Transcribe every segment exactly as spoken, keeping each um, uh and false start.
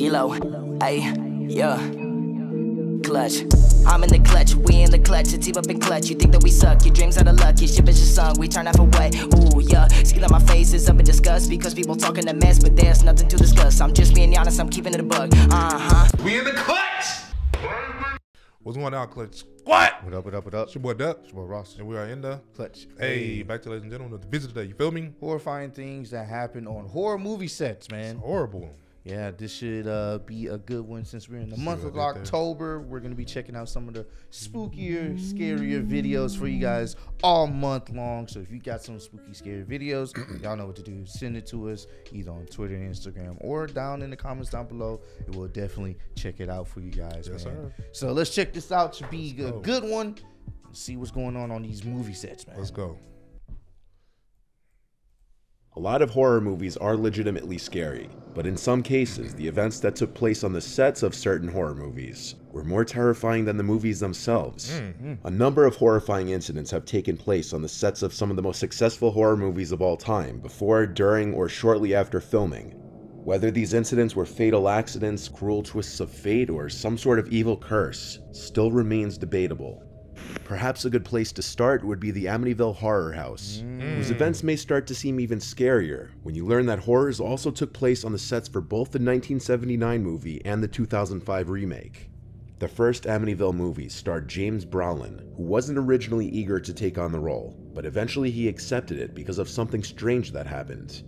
D-Lo, ayy, yeah, clutch. I'm in the clutch, we in the clutch, it's team up in clutch. You think that we suck, your dreams are the luck, your ship is your song, we turn half away. Ooh, yeah, skin on my face is up in disgust because people talking a mess, but there's nothing to discuss. I'm just being honest, I'm keeping it a bug. Uh-huh. We in the clutch! What's going on, Clutch? What? What up, what up, what up? It's your boy Dup. It's your boy Ross. And we are in the Clutch. Hey, hey. Back to ladies and gentlemen, the visit today, you feel me? Horrifying things that happen on horror movie sets, man. It's horrible. Yeah, this should uh, be a good one since we're in the month of October. We're going to be checking out some of the spookier, scarier videos for you guys all month long. So if you got some spooky, scary videos, y'all know what to do. Send it to us either on Twitter, Instagram, or down in the comments down below. And we'll definitely check it out for you guys, yes, man. Sir. So let's check this out. Should be a good one. Let's see what's going on on these movie sets, man. Let's go. A lot of horror movies are legitimately scary, but in some cases, the events that took place on the sets of certain horror movies were more terrifying than the movies themselves. Mm-hmm. A number of horrifying incidents have taken place on the sets of some of the most successful horror movies of all time, before, during, or shortly after filming. Whether these incidents were fatal accidents, cruel twists of fate, or some sort of evil curse, still remains debatable. Perhaps a good place to start would be the Amityville Horror House, mm. whose events may start to seem even scarier when you learn that horrors also took place on the sets for both the nineteen seventy-nine movie and the two thousand five remake. The first Amityville movie starred James Brolin, who wasn't originally eager to take on the role, but eventually he accepted it because of something strange that happened.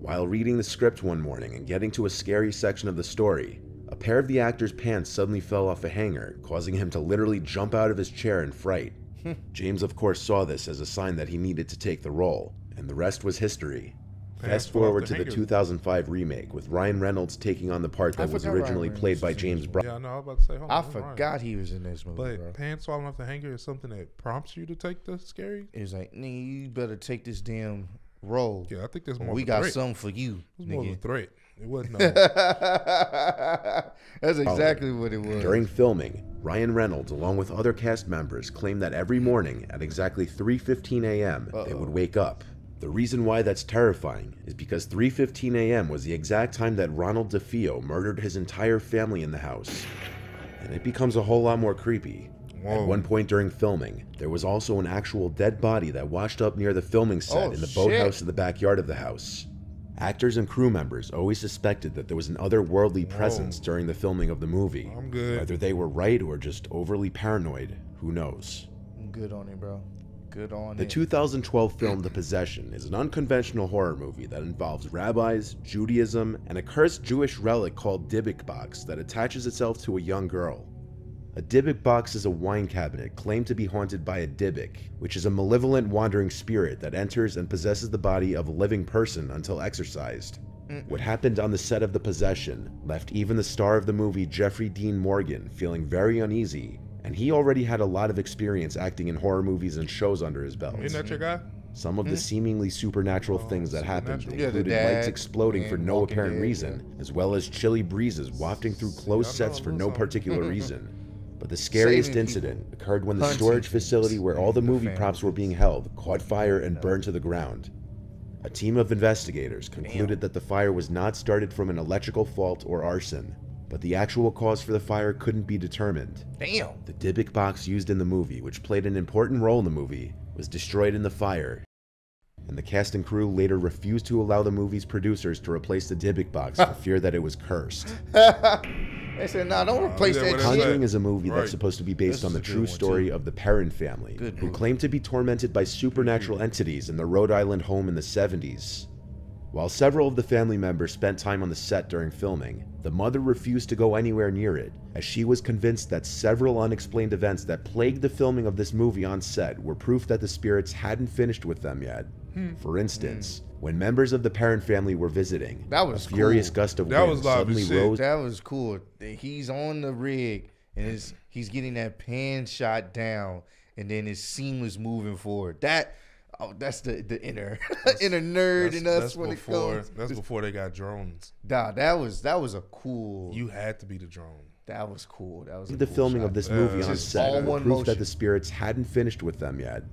While reading the script one morning and getting to a scary section of the story, a pair of the actor's pants suddenly fell off a hanger, causing him to literally jump out of his chair in fright. James, of course, saw this as a sign that he needed to take the role, and the rest was history. Fast forward to the two thousand five remake, with Ryan Reynolds taking on the part that was originally played by James Brolin. Yeah, no, I was about to say, hold on, I forgot he was in this movie. But bro, pants falling off the hanger is something that prompts you to take the scary? It's like, nigga, you better take this damn role. Yeah, I think there's more. We got something for you. It's more of a threat. It was not. That's exactly what it was. During filming, Ryan Reynolds, along with other cast members, claimed that every morning at exactly three fifteen A M, uh-oh, they would wake up. The reason why that's terrifying is because three fifteen A M was the exact time that Ronald DeFeo murdered his entire family in the house. And it becomes a whole lot more creepy. Whoa. At one point during filming, there was also an actual dead body that washed up near the filming set oh, in the boathouse in the backyard of the house. Actors and crew members always suspected that there was an otherworldly presence Whoa. during the filming of the movie. I'm good. Whether they were right or just overly paranoid, who knows? I'm good on it, bro. Good on the it. The two thousand twelve film The Possession is an unconventional horror movie that involves rabbis, Judaism, and a cursed Jewish relic called Dybbuk box that attaches itself to a young girl. A Dybbuk box is a wine cabinet claimed to be haunted by a Dybbuk, which is a malevolent wandering spirit that enters and possesses the body of a living person until exorcised. Mm-mm. What happened on the set of The Possession left even the star of the movie, Jeffrey Dean Morgan, feeling very uneasy, and he already had a lot of experience acting in horror movies and shows under his belt. Isn't that your guy? Some of mm-hmm. the seemingly supernatural oh, things that happened included yeah, lights exploding man, for no apparent dead, reason, yeah. as well as chilly breezes wafting through closed See, sets for no something. particular reason. But the scariest incident occurred when the storage facility where all the movie props were being held caught fire and burned to the ground. A team of investigators concluded that the fire was not started from an electrical fault or arson, but the actual cause for the fire couldn't be determined. Damn. The Dybbuk box used in the movie, which played an important role in the movie, was destroyed in the fire, and the cast and crew later refused to allow the movie's producers to replace the Dybbuk box for fear that it was cursed. They said, nah, don't replace uh, yeah, that shit. Conjuring is a movie right. that's supposed to be based this on the true story too. of the Perron family, good who claimed to be tormented by supernatural entities in their Rhode Island home in the seventies. While several of the family members spent time on the set during filming, the mother refused to go anywhere near it, as she was convinced that several unexplained events that plagued the filming of this movie on set were proof that the spirits hadn't finished with them yet. Hmm. For instance, hmm. when members of the Perron family were visiting, that was a furious cool. gust of wind suddenly shit. rose. That was cool. He's on the rig, and it's, he's getting that pan shot down, and then his seamless moving forward. That, oh, that's the the inner inner nerd in us that's when before, it comes. That's before they got drones. Nah, that was that was a cool. You had to be the drone. That was cool. That was the cool filming shot. of this movie uh, on set proved that the spirits hadn't finished with them yet.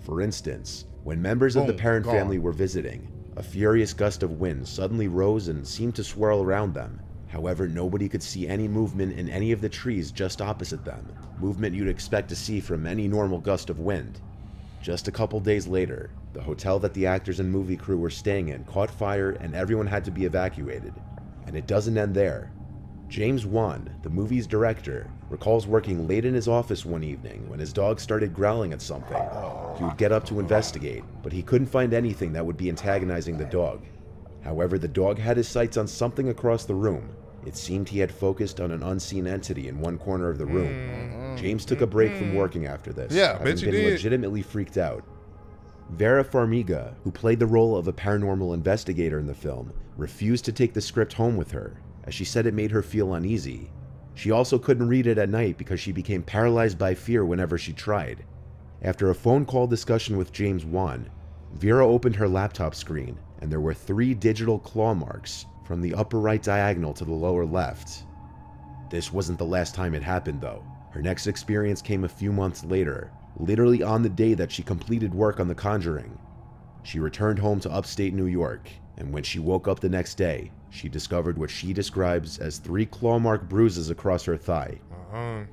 For instance, when members Boom, of the Perron family were visiting, a furious gust of wind suddenly rose and seemed to swirl around them, However, nobody could see any movement in any of the trees just opposite them, movement you'd expect to see from any normal gust of wind. Just a couple days later, the hotel that the actors and movie crew were staying in caught fire and everyone had to be evacuated. And it doesn't end there. James Wan, the movie's director, recalls working late in his office one evening when his dog started growling at something. He would get up to investigate, but he couldn't find anything that would be antagonizing the dog. However, the dog had his sights on something across the room. It seemed he had focused on an unseen entity in one corner of the room. Mm-hmm. James took a break from working after this, yeah, having been did. legitimately freaked out. Vera Farmiga, who played the role of a paranormal investigator in the film, refused to take the script home with her, as she said it made her feel uneasy. She also couldn't read it at night because she became paralyzed by fear whenever she tried. After a phone call discussion with James Wan, Vera opened her laptop screen, and there were three digital claw marks from the upper right diagonal to the lower left. This wasn't the last time it happened, though. Her next experience came a few months later, literally on the day that she completed work on The Conjuring. She returned home to upstate New York, and when she woke up the next day, she discovered what she describes as three claw mark bruises across her thigh. Uh-uh.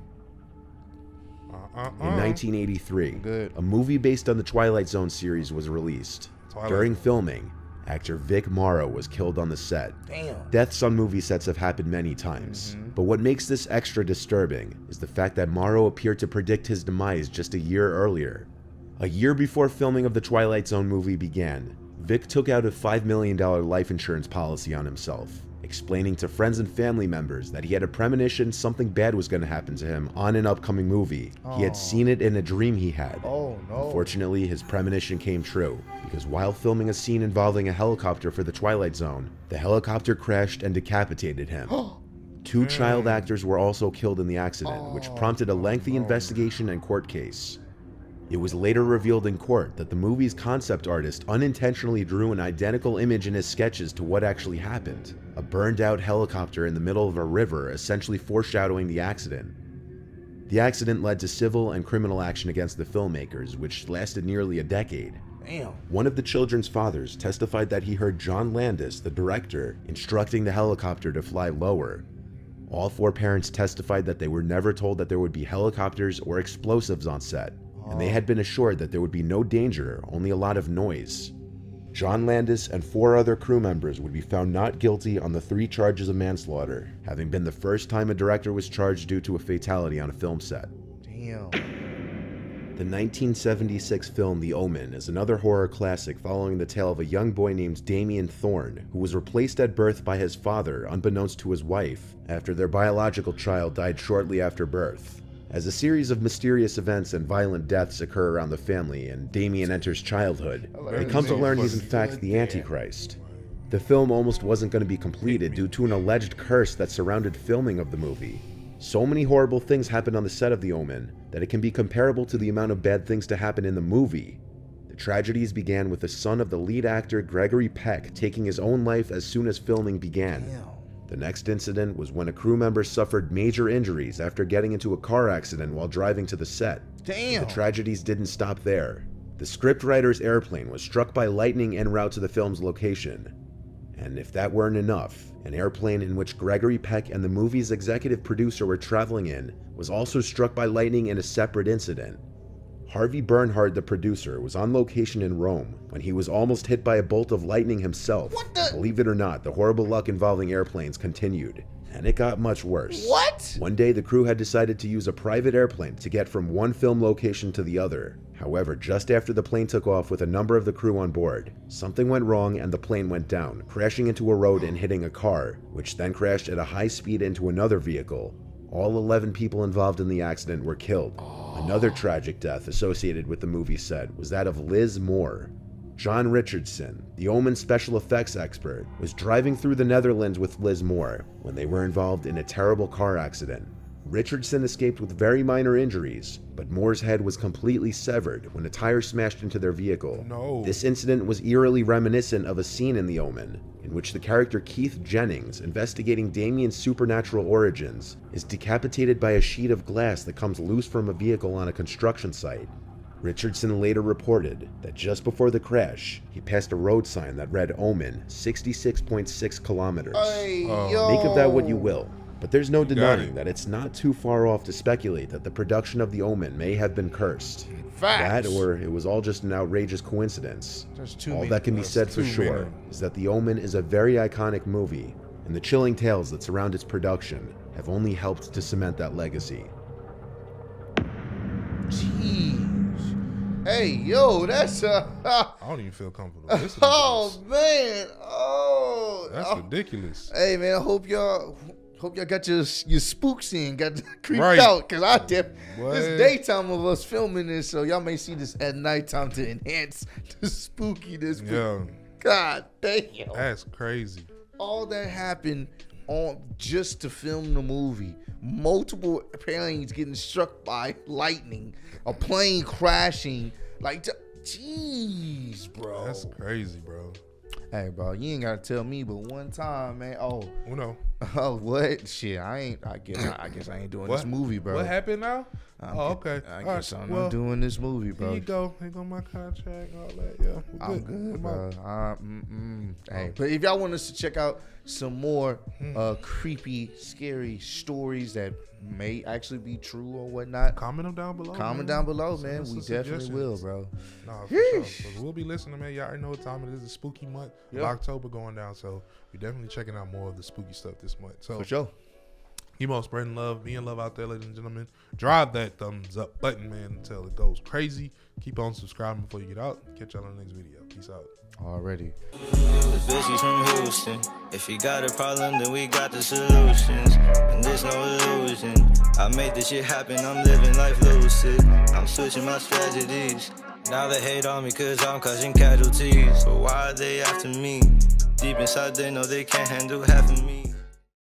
Uh-uh. In nineteen eighty-three, Good. a movie based on the Twilight Zone series was released. Twilight. During filming, actor Vic Morrow was killed on the set. Damn. Deaths on movie sets have happened many times, mm-hmm. but what makes this extra disturbing is the fact that Morrow appeared to predict his demise just a year earlier. A year before filming of the Twilight Zone movie began, Vic took out a five million dollar life insurance policy on himself, explaining to friends and family members that he had a premonition something bad was going to happen to him on an upcoming movie. Aww. He had seen it in a dream he had. Oh, no. Unfortunately, his premonition came true, because while filming a scene involving a helicopter for the Twilight Zone, the helicopter crashed and decapitated him. Two child actors were also killed in the accident, oh, which prompted a lengthy no. investigation and court case. It was later revealed in court that the movie's concept artist unintentionally drew an identical image in his sketches to what actually happened, a burned-out helicopter in the middle of a river, essentially foreshadowing the accident. The accident led to civil and criminal action against the filmmakers, which lasted nearly a decade. Damn. One of the children's fathers testified that he heard John Landis, the director, instructing the helicopter to fly lower. All four parents testified that they were never told that there would be helicopters or explosives on set, and they had been assured that there would be no danger, only a lot of noise. John Landis and four other crew members would be found not guilty on the three charges of manslaughter, having been the first time a director was charged due to a fatality on a film set. Damn. The nineteen seventy-six film The Omen is another horror classic following the tale of a young boy named Damien Thorne, who was replaced at birth by his father, unbeknownst to his wife, after their biological child died shortly after birth. As a series of mysterious events and violent deaths occur around the family and Damien enters childhood, they come to learn he's in fact the Antichrist. The film almost wasn't going to be completed due to an alleged curse that surrounded filming of the movie. So many horrible things happened on the set of The Omen that it can be comparable to the amount of bad things to happen in the movie. The tragedies began with the son of the lead actor Gregory Peck taking his own life as soon as filming began. The next incident was when a crew member suffered major injuries after getting into a car accident while driving to the set. Damn! The tragedies didn't stop there. The scriptwriter's airplane was struck by lightning en route to the film's location. And if that weren't enough, an airplane in which Gregory Peck and the movie's executive producer were traveling in was also struck by lightning in a separate incident. Harvey Bernhard, the producer, was on location in Rome when he was almost hit by a bolt of lightning himself. What the? Believe it or not, the horrible luck involving airplanes continued, and it got much worse. What? One day, the crew had decided to use a private airplane to get from one film location to the other. However, just after the plane took off with a number of the crew on board, something went wrong and the plane went down, crashing into a road and hitting a car, which then crashed at a high speed into another vehicle. All eleven people involved in the accident were killed. Oh. Another tragic death associated with the movie set was that of Liz Moore. John Richardson, the Omen special effects expert, was driving through the Netherlands with Liz Moore when they were involved in a terrible car accident. Richardson escaped with very minor injuries, but Moore's head was completely severed when a tire smashed into their vehicle. No. This incident was eerily reminiscent of a scene in The Omen, in which the character Keith Jennings, investigating Damien's supernatural origins, is decapitated by a sheet of glass that comes loose from a vehicle on a construction site. Richardson later reported that just before the crash, he passed a road sign that read Omen sixty-six point six kilometers. Ay, oh. Make of that what you will, but there's no you denying it. that it's not too far off to speculate that the production of The Omen may have been cursed. Facts. That, or it was all just an outrageous coincidence. All that can be said for sure is that The Omen is a very iconic movie, and the chilling tales that surround its production have only helped to cement that legacy. Jeez. Hey, yo, that's a... Uh, I don't even feel comfortable. This is oh, gross. man. Oh. That's oh. ridiculous. Hey, man, I hope y'all... Hope y'all got your your spooks in, got creeped right. out, cause I def this daytime of us filming this, so y'all may see this at nighttime to enhance the spookiness. Yeah. God damn, that's crazy. All that happened on just to film the movie. Multiple planes getting struck by lightning, a plane crashing. Like, jeez, bro. That's crazy, bro. Hey, bro, you ain't gotta tell me, but one time, man. Oh, oh no. Oh, what? Shit, I ain't. I guess. I guess I ain't doing what? this movie, bro. What happened now? I'm oh, get, okay. I guess right, I'm well, doing this movie, bro. Here you go. Hang on my contract, all that. Yeah, I'm good, good bro. Uh, mm -mm. Hey, but if y'all want us to check out some more uh, creepy, scary stories that may actually be true or whatnot, comment them down below. Comment man. down below, Send man. We definitely will, bro. Nah, for sure. We'll be listening, man. Y'all already know what time it is. It's a spooky month. Yep. October going down, so we're definitely checking out more of the spooky stuff this month. So for sure. Keep on spreading love, being love out there, ladies and gentlemen. Drive that thumbs up button, man, until it goes crazy. Keep on subscribing before you get out. Catch y'all on the next video. Peace out. Already. This from Houston. If you got a problem, then we got the solutions. And there's no illusion. I made this shit happen. I'm living life lucid. I'm switching my strategies. Now they hate on me because I'm causing casualties. So why are they after me? Deep inside, they know they can't handle half of me.